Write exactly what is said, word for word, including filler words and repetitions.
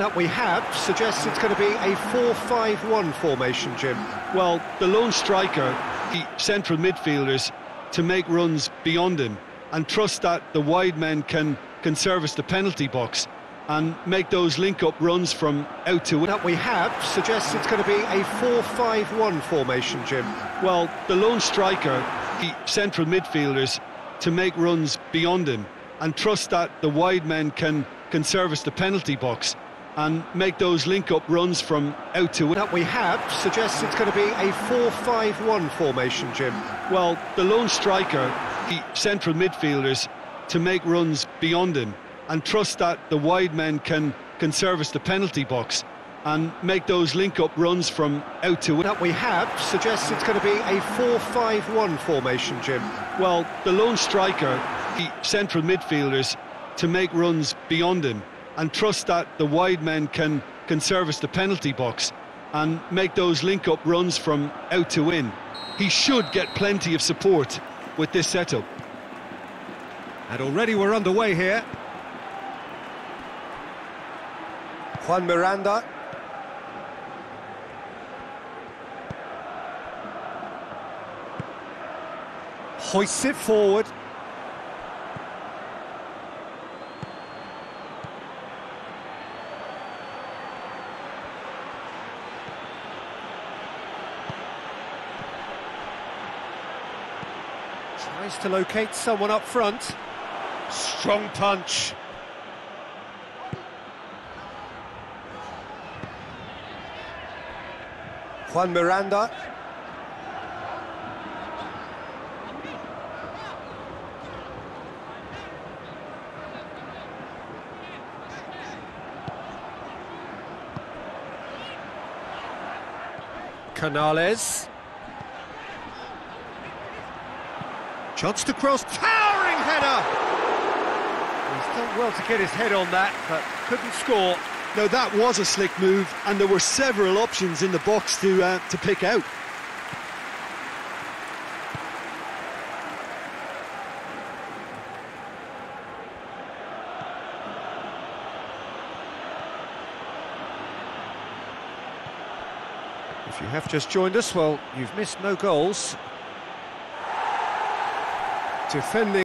that we have suggests it's going to be a four five one formation, Jim. Well, the lone striker, the central midfielders, to make runs beyond him and trust that the wide men can, can service the penalty box and make those link-up runs from out to... That we have suggests it's going to be a four five one formation, Jim. Well, the lone striker, the central midfielders, to make runs beyond him and trust that the wide men can... can service the penalty box and make those link-up runs from out to... That we have suggests it's going to be a four five one formation, Jim. Well, the lone striker, the central midfielders, to make runs beyond him and trust that the wide men can, can service the penalty box and make those link-up runs from out to... That we have suggests it's going to be a four five one formation, Jim. Well, the lone striker, the central midfielders, to make runs beyond him and trust that the wide men can, can service the penalty box and make those link-up runs from out to in. He should get plenty of support with this setup. And already we're underway here. Juan Miranda. Hoists it forward. Tries to locate someone up front. Strong punch. Juan Miranda. Canales. Chance to cross, towering header! He's done well to get his head on that, but couldn't score. No, that was a slick move, and there were several options in the box to, uh, to pick out. If you have just joined us, well, you've missed no goals. Defending.